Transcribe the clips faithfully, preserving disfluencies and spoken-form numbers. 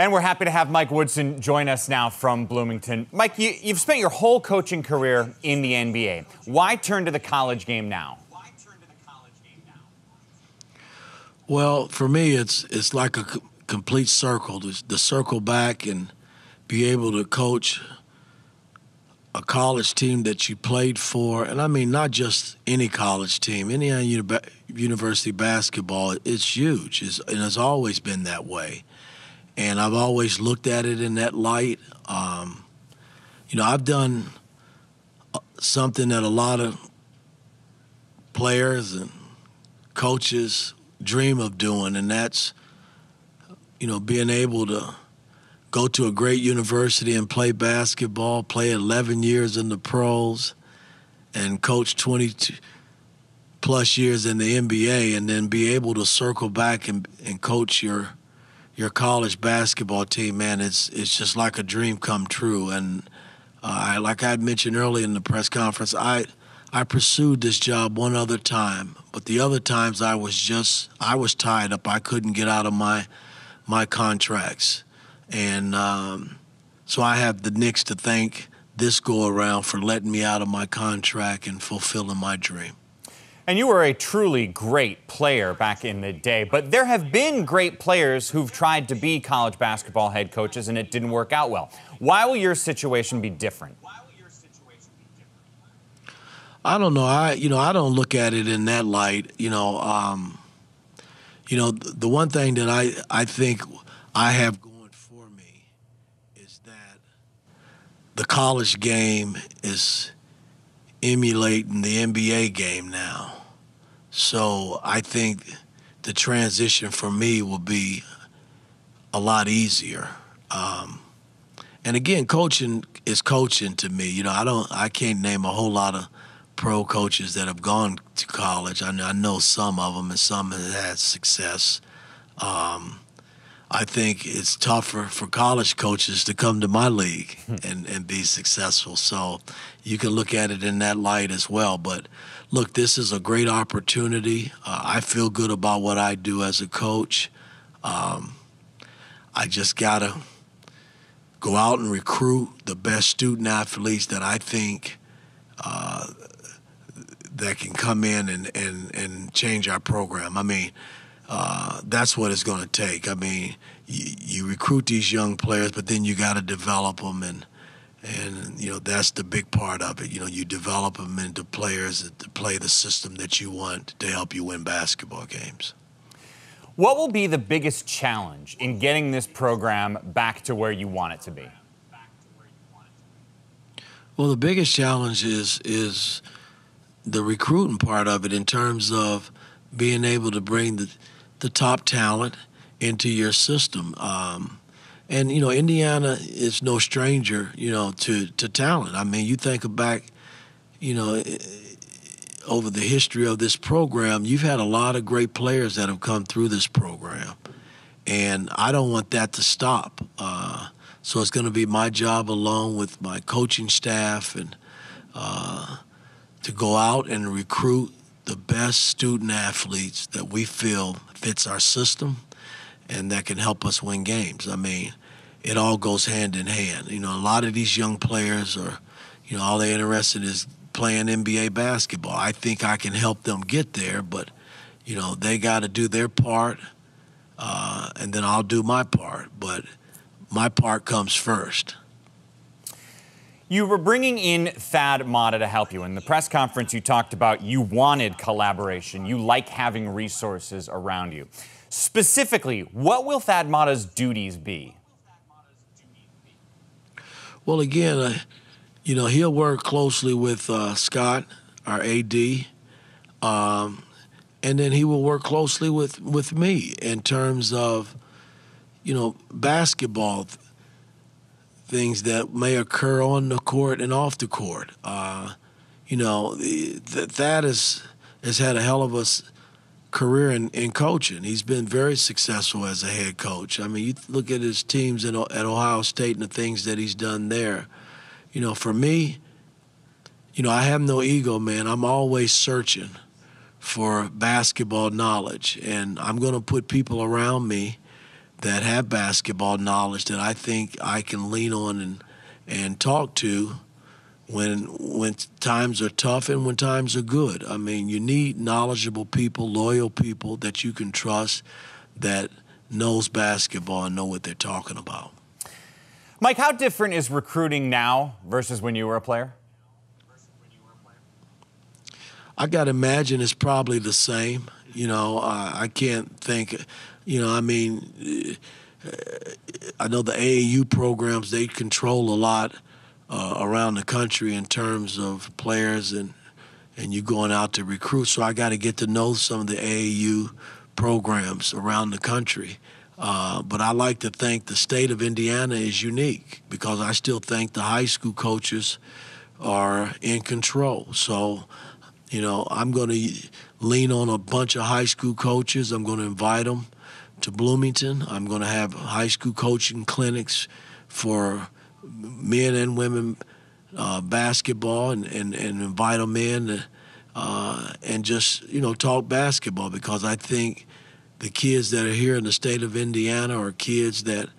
And we're happy to have Mike Woodson join us now from Bloomington. Mike, you, you've spent your whole coaching career in the N B A. Why turn to the college game now? Well, for me, it's it's like a c complete circle. The, the circle back and be able to coach a college team that you played for, and I mean not just any college team, Indiana uni University basketball, it's huge, it's, and it's always been that way. And I've always looked at it in that light. Um, you know, I've done something that a lot of players and coaches dream of doing, and that's, you know, being able to go to a great university and play basketball, play eleven years in the pros, and coach twenty-plus years in the N B A, and then be able to circle back and, and coach your your college basketball team. Man, it's it's just like a dream come true. And uh, I, like I had mentioned earlier in the press conference, I I pursued this job one other time, but the other times I was just I was tied up. I couldn't get out of my my contracts. And um, so I have the Knicks to thank this go-around for letting me out of my contract and fulfilling my dream. And you were a truly great player back in the day, but there have been great players who've tried to be college basketball head coaches and it didn't work out well. Why will your situation be different? I don't know. I, you know, I don't look at it in that light. You know, um, you know, the one thing that I, I think I have the college game is emulating the N B A game now. So I think the transition for me will be a lot easier. Um, and again, coaching is coaching to me. You know, I don't, I can't name a whole lot of pro coaches that have gone to college. I know, I know some of them and some have had success. Um, I think it's tougher for college coaches to come to my league and, and be successful. So you can look at it in that light as well. But, look, this is a great opportunity. Uh, I feel good about what I do as a coach. Um, I just got to go out and recruit the best student athletes that I think uh, that can come in and, and, and change our program. I mean, Uh, that's what it's going to take. I mean, you, you recruit these young players, but then you got to develop them, and and you know that's the big part of it. You know, you develop them into players that to play the system that you want to help you win basketball games. What will be the biggest challenge in getting this program back to where you want it to be? Well, the biggest challenge is is the recruiting part of it in terms of being able to bring the the top talent into your system. Um, and, you know, Indiana is no stranger, you know, to, to talent. I mean, you think back, you know, over the history of this program, you've had a lot of great players that have come through this program. And I don't want that to stop. Uh, so it's going to be my job, along with my coaching staff, and uh, to go out and recruit the best student athletes that we feel fits our system and that can help us win games. I mean, it all goes hand in hand. You know, a lot of these young players are, you know, all they're interested in is playing N B A basketball. I think I can help them get there, but, you know, they got to do their part, uh, and then I'll do my part. But my part comes first. You were bringing in Thad Matta to help you. In the press conference, you talked about you wanted collaboration. You like having resources around you. Specifically, what will Thad Matta's duties be? Well, again, uh, you know, he'll work closely with uh, Scott, our A D, um, and then he will work closely with, with me in terms of, you know, basketball things that may occur on the court and off the court. Uh, you know, Thad has has had a hell of a career in, in coaching. He's been very successful as a head coach. I mean, you look at his teams at, at Ohio State and the things that he's done there. You know, for me, you know, I have no ego, man. I'm always searching for basketball knowledge, and I'm going to put people around me that have basketball knowledge that I think I can lean on and and talk to when when times are tough and when times are good. I mean, you need knowledgeable people, loyal people that you can trust that knows basketball and know what they're talking about. Mike, how different is recruiting now versus when you were a player? I got to imagine it's probably the same. You know, I, I can't think, you know, I mean, I know the A A U programs, they control a lot uh, around the country in terms of players and, and you going out to recruit. So I got to get to know some of the A A U programs around the country. Uh, but I like to think the state of Indiana is unique because I still think the high school coaches are in control. So, you know, I'm going to lean on a bunch of high school coaches. I'm going to invite them to Bloomington. I'm going to have high school coaching clinics for men and women uh, basketball and, and, and invite them in uh, and just, you know, talk basketball because I think the kids that are here in the state of Indiana are kids that,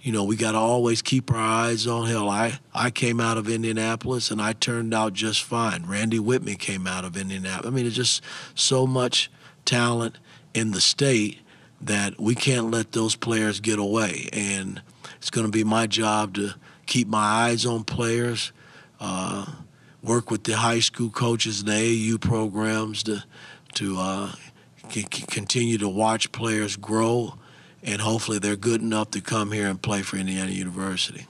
you know, we got to always keep our eyes on. Hell, I, I came out of Indianapolis, and I turned out just fine. Randy Whitman came out of Indianapolis. I mean, it's just so much talent in the state that we can't let those players get away. And it's going to be my job to keep my eyes on players, uh, work with the high school coaches and the A A U programs to, to uh, c- continue to watch players grow, and hopefully they're good enough to come here and play for Indiana University.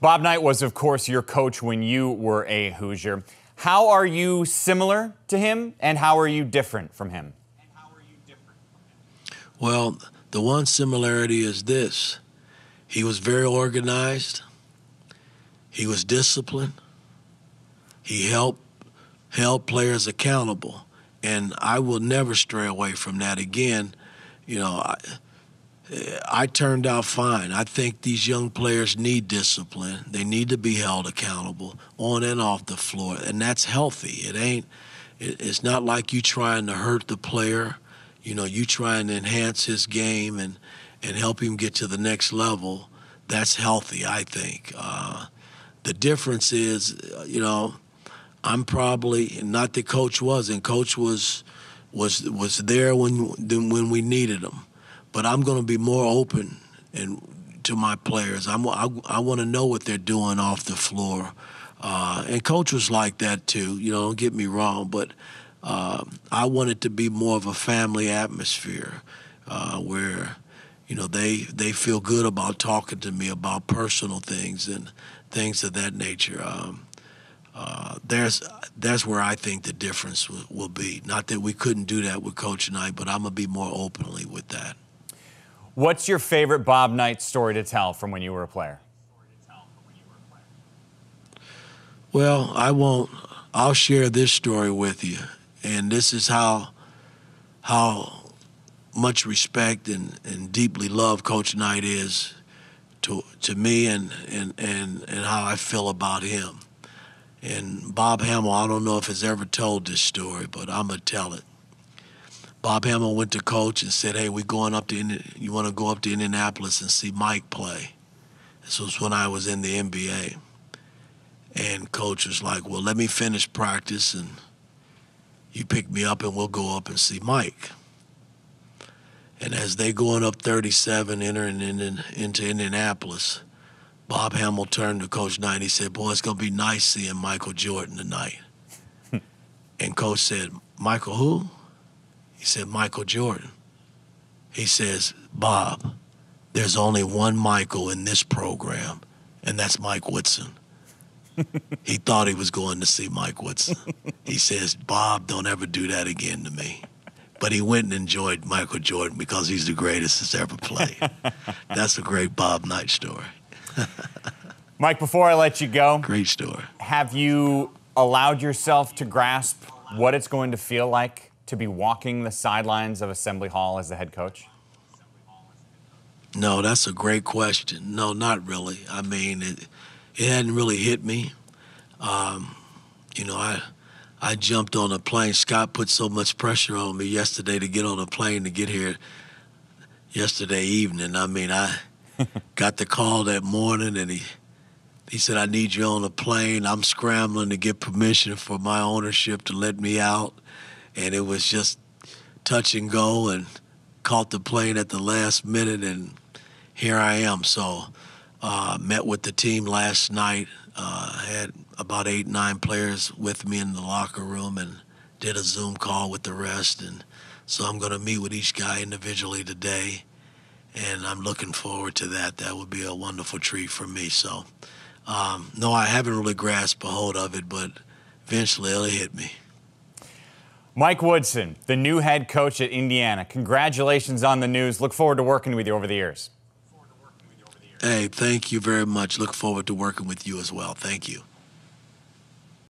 Bob Knight was, of course, your coach when you were a Hoosier. How are you similar to him, and how are you different from him? And how are you different from him? Well, the one similarity is this. He was very organized. He was disciplined. He helped, held players accountable, and I will never stray away from that again. You know, I, I turned out fine. I think these young players need discipline. They need to be held accountable on and off the floor, and that's healthy. It ain't. It, it's not like you trying to hurt the player. You know, you trying to enhance his game and, and help him get to the next level. That's healthy, I think. Uh, the difference is, you know, I'm probably not that Coach wasn't. Coach was. was was there when when we needed them, but I'm going to be more open and to my players. I'm, I I want to know what they're doing off the floor, uh, and Coach was like that too. You know, don't get me wrong, but uh, I want it to be more of a family atmosphere uh, where, you know, they they feel good about talking to me about personal things and things of that nature. Um, Uh, there's that's where I think the difference will, will be. Not that we couldn't do that with Coach Knight, but I'm going to be more openly with that. What's your favorite Bob Knight story to tell from when you were a player? Well, I won't. I'll share this story with you. And this is how how much respect and, and deeply love Coach Knight is to to me and, and, and, and how I feel about him. And Bob Hammel, I don't know if he's ever told this story, but I'm going to tell it. Bob Hammel went to Coach and said, hey, we going up to Indi- you want to go up to Indianapolis and see Mike play? This was when I was in the N B A. And Coach was like, well, let me finish practice, and you pick me up, and we'll go up and see Mike. And as they going up thirty-seven, entering in, into Indianapolis, Bob Hammel turned to Coach Knight. He said, boy, it's going to be nice seeing Michael Jordan tonight. And Coach said, Michael who? He said, Michael Jordan. He says, Bob, there's only one Michael in this program, and that's Mike Woodson. He thought he was going to see Mike Woodson. He says, Bob, don't ever do that again to me. But he went and enjoyed Michael Jordan because he's the greatest that's ever played. That's a great Bob Knight story. Mike, before I let you go, great story. Have you allowed yourself to grasp what it's going to feel like to be walking the sidelines of Assembly Hall as the head coach? No, that's a great question. No, not really. I mean, it, it hadn't really hit me. Um, you know, I I jumped on a plane. Scott put so much pressure on me yesterday to get on a plane to get here. yesterday evening. I mean, I got the call that morning, and he he said, I need you on a plane. I'm scrambling to get permission for my ownership to let me out. And it was just touch and go, and caught the plane at the last minute, and here I am. So uh, met with the team last night. I uh, had about eight, nine players with me in the locker room, and did a Zoom call with the rest. And so I'm going to meet with each guy individually today, and I'm looking forward to that. That would be a wonderful treat for me. So, um, no, I haven't really grasped a hold of it, but eventually it'll hit me. Mike Woodson, the new head coach at Indiana. Congratulations on the news. Look forward to working with you over the years. Hey, thank you very much. Look forward to working with you as well. Thank you.